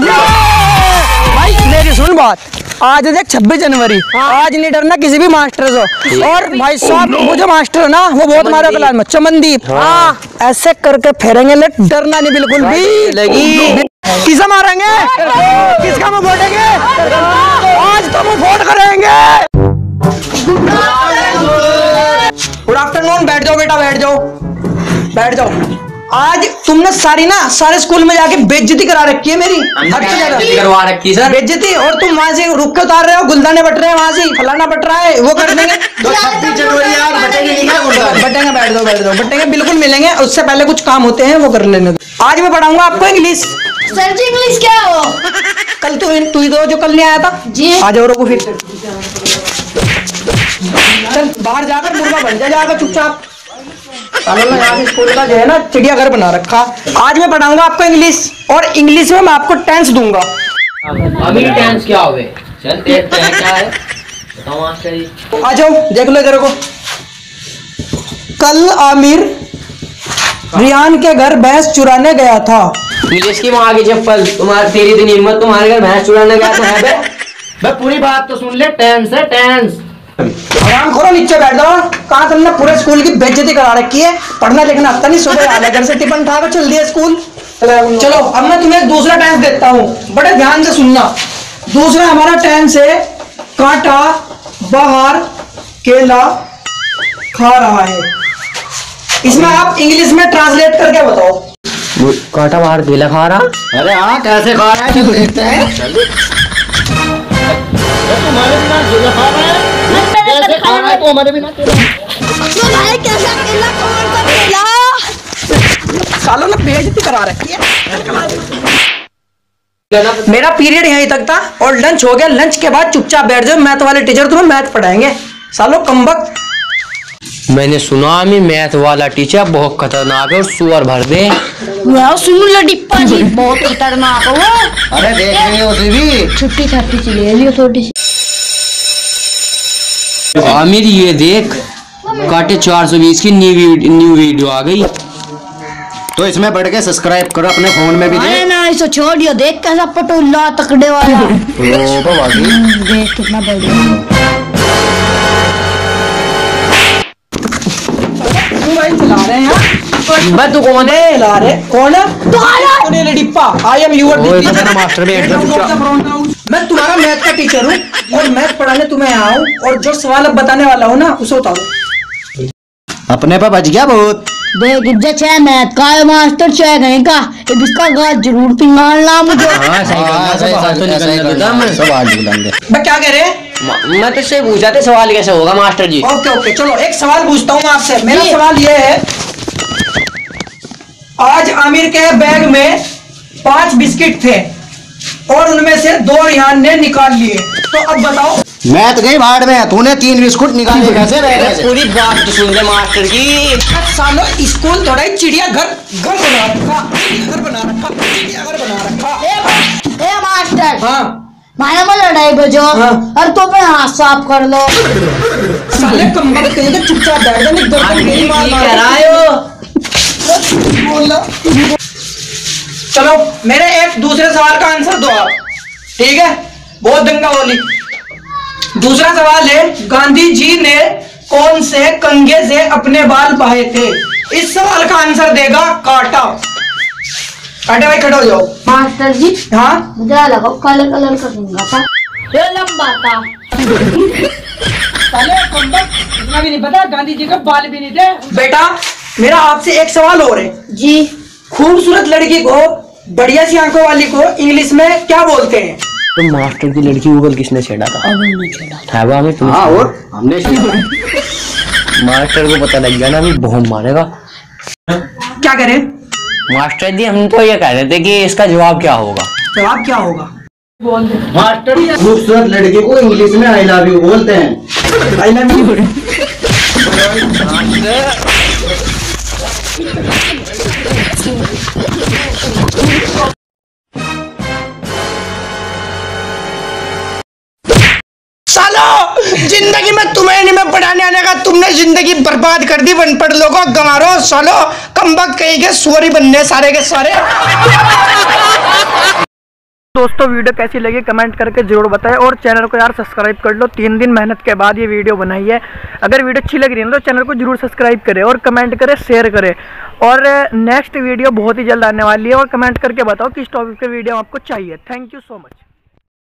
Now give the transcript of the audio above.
भाई मेरी सुन बात, आज है 26 जनवरी, आज नहीं डरना किसी भी मास्टर से। और भाई साहब वो जो मास्टर है ना वो बहुत हमारा कलाल में चमनदीप, ऐसे करके फेरेंगे ना, डरना नहीं बिल्कुल भी लगी। किसा मारेंगे, किसका मुंह फोड़ेंगे, आज तो मुंह फोड़ करेंगे। गुड आफ्टरनून, बैठ जाओ बेटा, बैठ जाओ बैठ जाओ। आज तुमने सारी ना सारे स्कूल में जाके बेइज्जती करा रखी है मेरी, करवा रखी सर बेइज्जती। और तुम वहाँ से रुक के उतार रहे हो, गुलदाने बट रहे हैं, वहाँ से फलाना बट रहा है, वो कर देंगे। 26 जनवरी यार बटेंगे, बैठ दो बैठ दो, बटेंगे बिल्कुल मिलेंगे। उससे पहले कुछ काम होते हैं वो कर लेने दो। आज मैं पढ़ाऊंगा आपको इंग्लिश। सर जी इंग्लिश क्या हो? कल तू ही दो जो कल नहीं आया था जी। आज और फिर चल बाहर जाकर मुर्गा बन जाएगा चुपचाप। यहाँ स्कूल का जो है ना चिड़ियाघर बना रखा। आज मैं पढ़ाऊंगा आपको इंग्लिश, और इंग्लिश में मैं आपको टेंस दूंगा। अभी टेंस क्या हुए? चलते क्या है बताओ मास्टर जी। आ जाओ देख लो इधर को। कल आमिर रियान के घर भैंस चुराने गया था। इंग्लिश की माँ की चप्पल, तुम्हारी तेरी दिन हिम्मत, तुम्हारे घर भैंस चुराने गया था है बे? पूरी बात तो सुन ले। टेंस है टेंस। आराम करो, नीचे बैठ जाओ। कहा तुमने पूरे स्कूल की बेइज्जती करा रखी है, पढ़ना लिखना आता नहीं, सुबह आने घर से टिफिन खा कर चल दिया स्कूल। चलो अब मैं तुम्हें दूसरा टेंस देता हूँ, बड़े ध्यान से सुनना। दूसरा हमारा टेंस है काटा बाहर केला खा रहा है। इसमें आप इंग्लिश में ट्रांसलेट करके बताओ। काटा बाहर केला खा रहा। अरे हाँ कैसे खा रहा है, देखते हैं तो हमारे बिना सालों ने बेइज्जती करा रखी है। मेरा पीरियड यहीं तक था और लंच हो गया। लंच के बाद चुपचाप बैठ जाओ, मैथ वाले टीचर तुम्हें मैथ पढ़ाएंगे। सालों कमबख्त। मैंने सुना मैं मैथ वाला टीचर बहुत खतरनाक है और सुअर भर दे। डिप्पा जी बहुत खतरनाक है। अरे देख छुट्टी छापी चली थोड़ी सी। आमिर ये देख काटे 420 की न्यू वीडियो आ गई, तो इसमें बढ़ के सब्सक्राइब करो अपने फोन में भी। अरे ना इसको छोड़ियो, देख कैसा पटोला तकड़े वाला। ओ बाबा जी देख कितना बढ़ रहे हैं। बस तू कौन है? ला रहे कौन है? लड़ीपा आई एम यूर मास्टर। मैं तुम्हारा मैथ का टीचर हूँ और मैथ पढ़ाने तुम्हें आऊँ, और जो सवाल अब बताने वाला हूँ ना उसे उतारो। अपने पर बच गया बहुत। देख मैथ का मास्टर चाहे कहीं का, इसका गाज जरूर पिघालना मुझे। मैं क्या कह रहे हैं? मैं तो से पूछा था सवाल कैसे होगा मास्टर जी। ओके ओके चलो एक सवाल पूछता हूँ आपसे। मेरा सवाल ये है, आज आमिर के बैग में 5 बिस्किट थे और उनमें से 2 रिहान ने निकाल लिए, तो अब बताओ। मैं तो गई भाड़ में, तूने 3 बिस्कुट निकाले कैसे? पूरी बात तो सुन ले मास्टर जी। सालों स्कूल थोड़ा ही चिड़ियाघर बना रखा। ए मास्टर हाँ माया में लड़ाई बजो और तो पे हाथ साफ कर लो। साले कमबख्त कहीं चुपचाप बैठ। चलो मेरे एक दूसरे सवाल का आंसर दो आप, ठीक है? बहुत दंगा बोली। दूसरा सवाल है, गांधी जी ने कौन से कंघे से अपने बाल बहाए थे? इस सवाल का आंसर देगा काटा। काटे भाई खड़े हो जाओ। मास्टर जी हाँ मुझे लगाओ काले कलर का कंघा था, ये लंबा था। भी नहीं पता, गांधी जी का बाल भी नहीं थे। बेटा मेरा आपसे एक सवाल और है जी। खूबसूरत लड़की को, बढ़िया सी आंखों वाली को इंग्लिश में क्या बोलते हैं? तो मास्टर की लड़की गूगल किसने छेड़ा था? हाँ और हमने मास्टर को पता लग गया ना, अभी बहुत मारेगा। क्या करें मास्टर जी? हम तो ये कह रहे थे कि इसका जवाब क्या होगा? जवाब क्या होगा मास्टर? खूबसूरत लड़की को इंग्लिश में आई लव यू बोलते हैं। I love you. जिंदगी में तुम्हें नहीं मैं पढ़ाने आने का, तुमने जिंदगी बर्बाद कर दी। बनपड़ लोगों गंवारो सालो कमबख्त कहीं के सुअर बनने सारे के सारे। दोस्तों वीडियो कैसी लगी कमेंट करके जरूर बताएं और चैनल को यार सब्सक्राइब कर लो। 3 दिन मेहनत के बाद ये वीडियो बनाई है। अगर वीडियो अच्छी लग रही है तो चैनल को जरूर सब्सक्राइब करें और कमेंट करें, शेयर करें। और नेक्स्ट वीडियो बहुत ही जल्द आने वाली है और कमेंट करके बताओ किस टॉपिक पर वीडियो आपको चाहिए। Thank you so much.